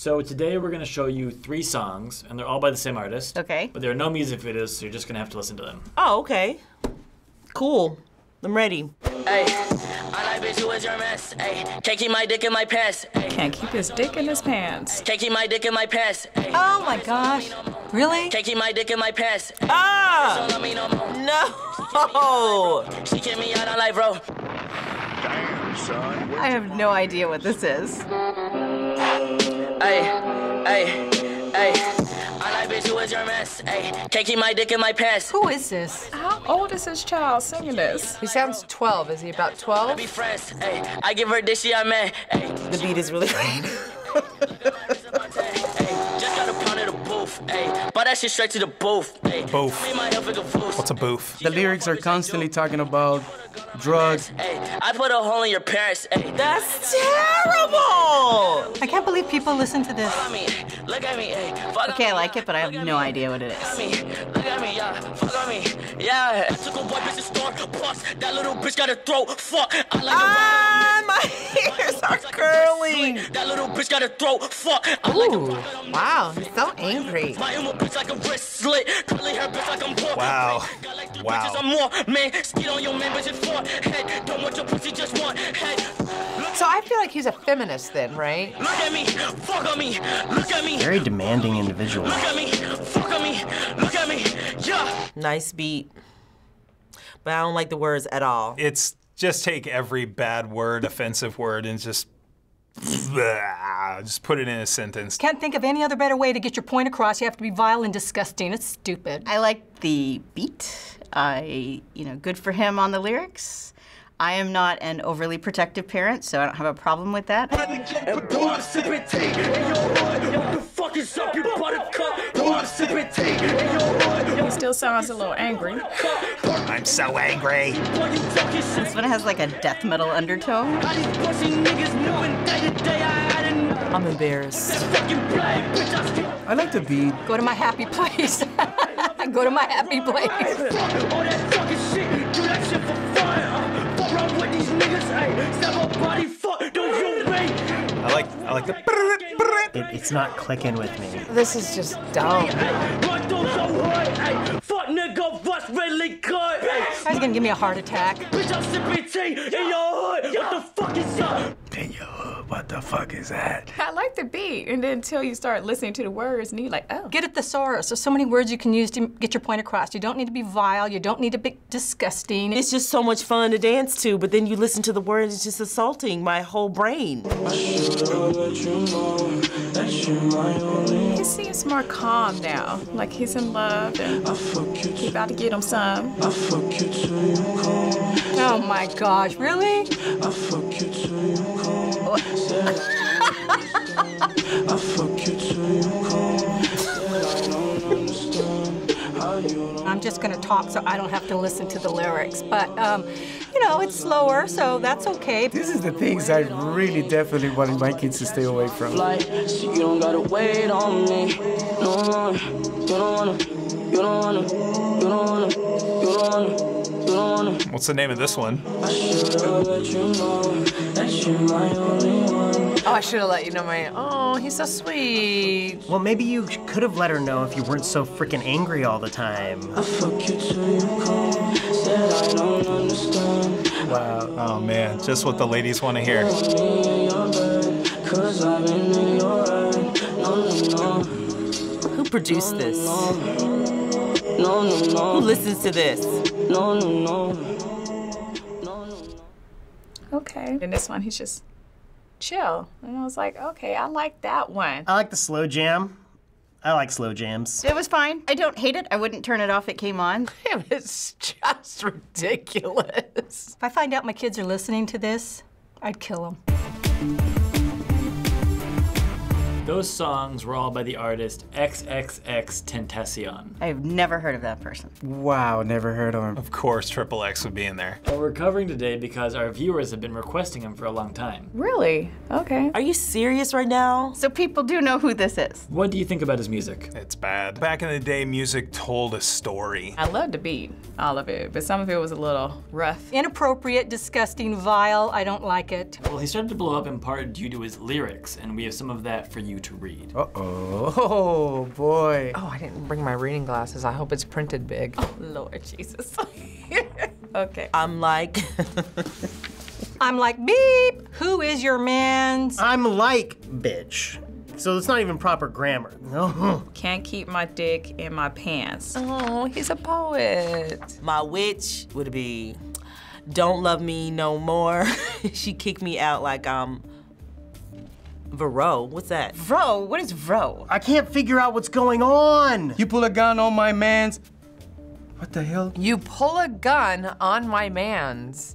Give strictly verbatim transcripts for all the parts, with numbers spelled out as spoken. So today we're going to show you three songs, and they're all by the same artist. Okay. But there are no music videos, so you're just going to have to listen to them. Oh, okay. Cool. I'm ready. Hey, I like bitch who is your mess. Hey, can't keep my dick in my pants. Hey. Can't keep his dick in his pants. Can't keep my dick in my pants. Hey. Oh my gosh. Really? Can't keep my dick in my pants. Hey. Ah! No! She get me out of life, bro. Damn, son. I have no idea what this is. Hey, hey, hey. I like bitch who is your mess. Hey, can't keep my dick in my pants. Who is this? How old is this child singing this? He sounds twelve. Is he about twelve? Be friends. Hey, I give her this, she I man. Hey, the beat is really great. Just got a pound of the booth. Hey, but that shit straight to the booth. Booth. What's a booth? The lyrics are constantly talking about drugs. Hey, I put a hole in your parents. Hey, that's terrible. I can't believe people listen to this. Okay, I like it, but I have no idea what it is. Look at me, yeah. Fuck on me, yeah. I took a boy bitch to store, boss. That little bitch got a throat. Fuck. Ah, my ears are curling. That little bitch got a throat. Fuck. Ooh, wow, he's so angry. Wow. Wow. So I feel like he's a feminist then, right? Look at me, fuck on me, look at me. Very demanding individual. Look at me, fuck on me, look at me, yeah. Nice beat, but I don't like the words at all. It's just take every bad word, offensive word, and just just put it in a sentence. Can't think of any other better way to get your point across. You have to be vile and disgusting. It's stupid. I like the beat. I, you know, good for him on the lyrics. I am not an overly protective parent, so I don't have a problem with that. He still sounds a little angry. I'm so angry. This one has like a death metal undertone. I'm embarrassed. I like the beat. Go to my happy place. Go to my happy place. I like, I like the. It, it's not clicking with me. This is just dumb. He's gonna give me a heart attack. What the fuck is that? I like the beat, and then until you start listening to the words, and you're like, oh. Get at the thesaurus. There's so many words you can use to get your point across. You don't need to be vile. You don't need to be disgusting. It's just so much fun to dance to, but then you listen to the words, it's just assaulting my whole brain. He seems more calm now, like he's in love, and he's about to get him some. Oh my gosh, really? I'm just gonna talk so I don't have to listen to the lyrics, but um, you know, it's slower, so that's okay. This is the things I really definitely wanted my kids to stay away from. Like, you don't gotta wait on me. No, you don't wanna, you don't wanna, you don't wanna, you don't wanna. What's the name of this one? Oh, I should have let you know my. Oh, he's so sweet. Well, maybe you could have let her know if you weren't so freaking angry all the time. Wow. Oh man, just what the ladies want to hear. Who produced this? Who listens to this? No, no, no, no, no. Okay. In this one, he's just chill. And I was like, okay, I like that one. I like the slow jam. I like slow jams. It was fine. I don't hate it. I wouldn't turn it off. It came on. It was just ridiculous. If I find out my kids are listening to this, I'd kill them. Those songs were all by the artist XXXTentacion. I've never heard of that person. Wow, never heard of him. Of course Triple X would be in there. But we're covering today because our viewers have been requesting him for a long time. Really? Okay. Are you serious right now? So people do know who this is. What do you think about his music? It's bad. Back in the day, music told a story. I loved the beat, all of it, but some of it was a little rough. Inappropriate, disgusting, vile, I don't like it. Well, he started to blow up in part due to his lyrics, and we have some of that for you you to read. Uh-oh. Oh, boy. Oh, I didn't bring my reading glasses. I hope it's printed big. Oh, Lord Jesus. Okay. I'm like... I'm like, beep! Who is your man's... I'm like, bitch. So it's not even proper grammar. No. Can't keep my dick in my pants. Oh, he's a poet. My witch would be, don't love me no more. She kicked me out like I'm Vero. What's that? Vero? What is Vero? I can't figure out what's going on. You pull a gun on my man's. What the hell? You pull a gun on my man's.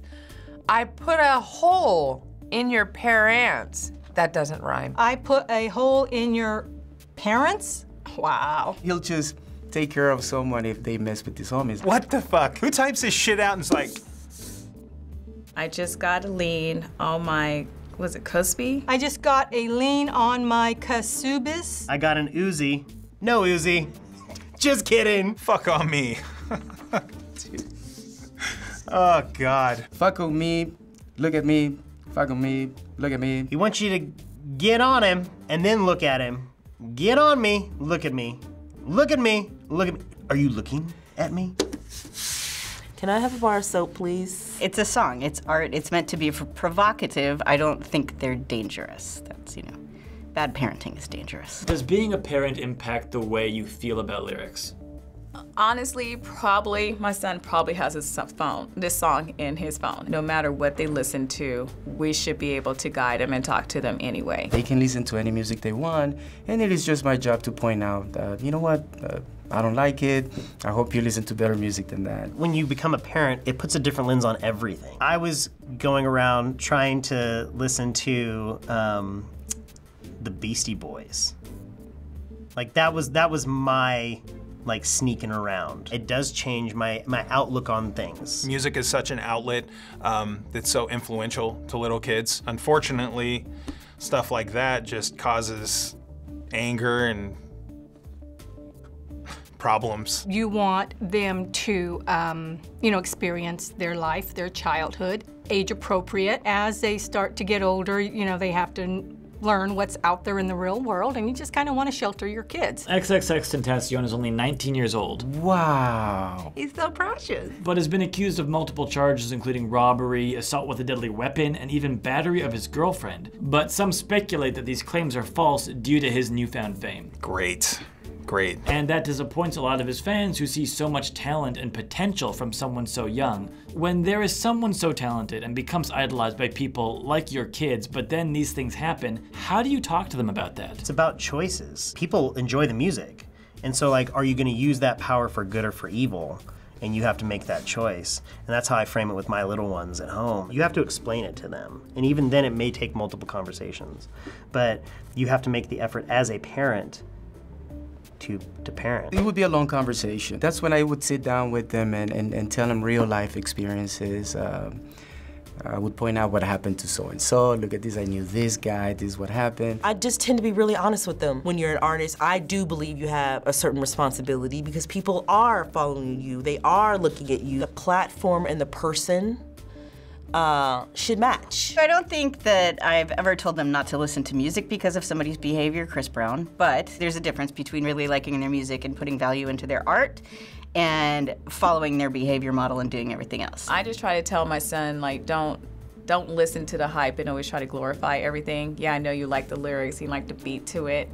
I put a hole in your parents. That doesn't rhyme. I put a hole in your parents? Wow. He'll just take care of someone if they mess with his homies. What the fuck? Who types this shit out and is like... I just got a lean on my, was it cuspy? I just got a lean on my casubis. I got an Uzi. No Uzi. Just kidding. Fuck on me. Dude. Oh, God. Fuck on me, look at me, fuck on me, look at me. He wants you to get on him and then look at him. Get on me, look at me. Look at me, look at me. Are you looking at me? Can I have a bar of soap, please? It's a song, it's art, it's meant to be provocative. I don't think they're dangerous. That's, you know, bad parenting is dangerous. Does being a parent impact the way you feel about lyrics? Honestly, probably. My son probably has his phone, this song in his phone. No matter what they listen to, we should be able to guide them and talk to them anyway. They can listen to any music they want, and it is just my job to point out that, you know what, uh, I don't like it. I hope you listen to better music than that. When you become a parent, it puts a different lens on everything. I was going around trying to listen to um, the Beastie Boys. Like, that was, that was my... like sneaking around. It does change my, my outlook on things. Music is such an outlet um, that's so influential to little kids. Unfortunately, stuff like that just causes anger and problems. You want them to, um, you know, experience their life, their childhood, age appropriate. As they start to get older, you know, they have to learn what's out there in the real world, and you just kind of want to shelter your kids. XXXTentacion is only nineteen years old. Wow. He's so precious. But has been accused of multiple charges, including robbery, assault with a deadly weapon, and even battery of his girlfriend. But some speculate that these claims are false due to his newfound fame. Great. Great. And that disappoints a lot of his fans who see so much talent and potential from someone so young. When there is someone so talented and becomes idolized by people like your kids, but then these things happen, how do you talk to them about that? It's about choices. People enjoy the music. And so, like, are you going to use that power for good or for evil? And you have to make that choice. And that's how I frame it with my little ones at home. You have to explain it to them. And even then, it may take multiple conversations. But you have to make the effort as a parent To, to parent. It would be a long conversation. That's when I would sit down with them and, and, and tell them real life experiences. Um, I would point out what happened to so-and-so. Look at this, I knew this guy, this is what happened. I just tend to be really honest with them. When you're an artist, I do believe you have a certain responsibility because people are following you. They are looking at you. The platform and the person Uh, should match. I don't think that I've ever told them not to listen to music because of somebody's behavior, Chris Brown, but there's a difference between really liking their music and putting value into their art and following their behavior model and doing everything else. I just try to tell my son, like, don't don't listen to the hype and always try to glorify everything. Yeah, I know you like the lyrics, you like the beat to it,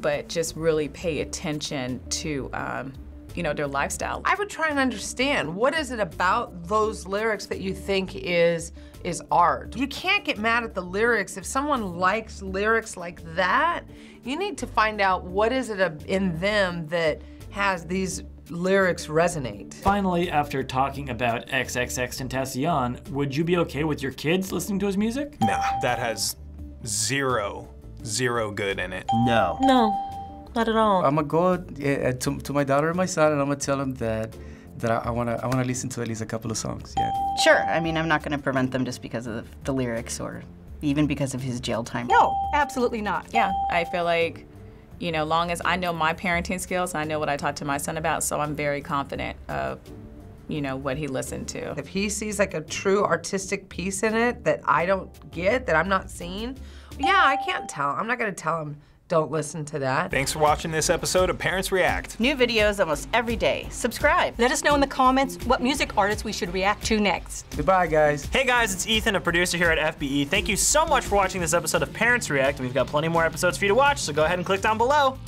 but just really pay attention to um, you know, their lifestyle. I would try and understand, what is it about those lyrics that you think is, is art? You can't get mad at the lyrics. If someone likes lyrics like that, you need to find out what is it in them that has these lyrics resonate. Finally, after talking about XXXTentacion, would you be okay with your kids listening to his music? Nah, that has zero, zero good in it. No. No. Not at all. I'm going to go to my daughter and my son, and I'm going to tell them that that I, I want to I want to listen to at least a couple of songs. Yeah. Sure. I mean, I'm not going to prevent them just because of the lyrics or even because of his jail time. No, absolutely not. Yeah. I feel like, you know, long as I know my parenting skills, I know what I talk to my son about, so I'm very confident of, you know, what he listened to. If he sees like a true artistic piece in it that I don't get, that I'm not seeing, yeah, I can't tell. I'm not going to tell him Don't listen to that. Thanks for watching this episode of Parents React. New videos almost every day. Subscribe. Let us know in the comments what music artists we should react to next. Goodbye, guys. Hey, guys, it's Ethan, a producer here at F B E. Thank you so much for watching this episode of Parents React. We've got plenty more episodes for you to watch, so go ahead and click down below.